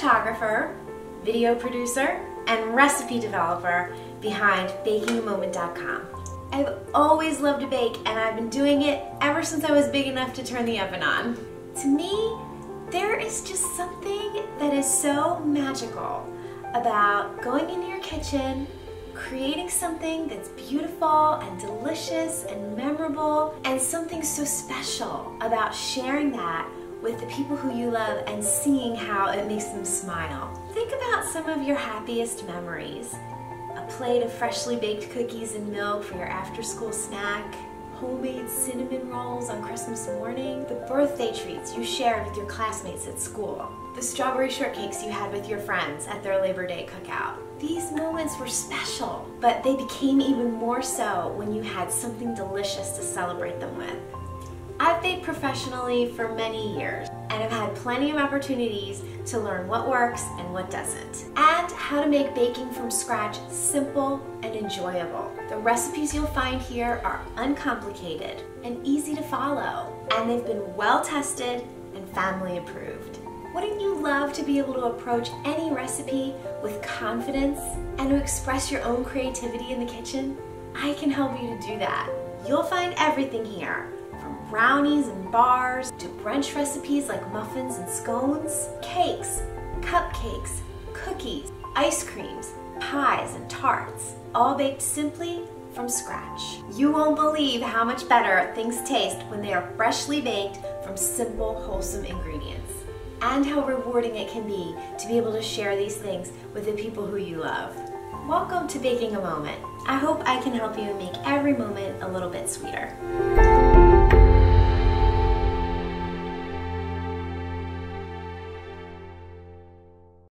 photographer, video producer, and recipe developer behind bakingamoment.com. I've always loved to bake, and I've been doing it ever since I was big enough to turn the oven on. To me, there is just something that is so magical about going into your kitchen, creating something that's beautiful and delicious and memorable, and something so special about sharing that with the people who you love and seeing how it makes them smile. Think about some of your happiest memories. A plate of freshly baked cookies and milk for your after-school snack, homemade cinnamon rolls on Christmas morning, the birthday treats you shared with your classmates at school, the strawberry shortcakes you had with your friends at their Labor Day cookout. These moments were special, but they became even more so when you had something delicious to celebrate them with. I've baked professionally for many years, and I've had plenty of opportunities to learn what works and what doesn't, and how to make baking from scratch simple and enjoyable. The recipes you'll find here are uncomplicated and easy to follow, and they've been well tested and family approved. Wouldn't you love to be able to approach any recipe with confidence and to express your own creativity in the kitchen? I can help you to do that. You'll find everything here, from brownies and bars to brunch recipes like muffins and scones, cakes, cupcakes, cookies, ice creams, pies and tarts, all baked simply from scratch. You won't believe how much better things taste when they are freshly baked from simple, wholesome ingredients, and how rewarding it can be to be able to share these things with the people who you love. Welcome to Baking a Moment. I hope I can help you make every moment a little bit sweeter.